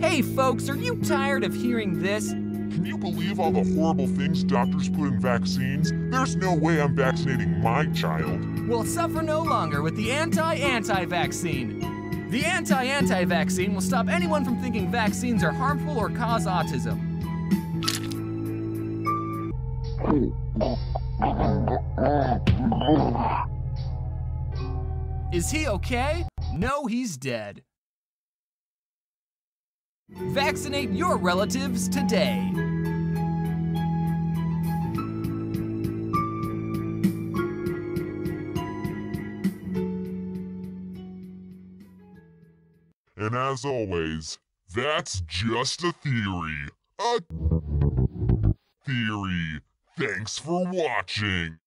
Hey folks, are you tired of hearing this? Can you believe all the horrible things doctors put in vaccines? There's no way I'm vaccinating my child. Well, suffer no longer with the anti-anti-vaccine. The anti-anti-vaccine will stop anyone from thinking vaccines are harmful or cause autism. Is he okay? No, he's dead. Vaccinate your relatives today. And as always, that's just a theory. A theory. Thanks for watching.